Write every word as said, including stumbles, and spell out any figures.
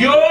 Yo!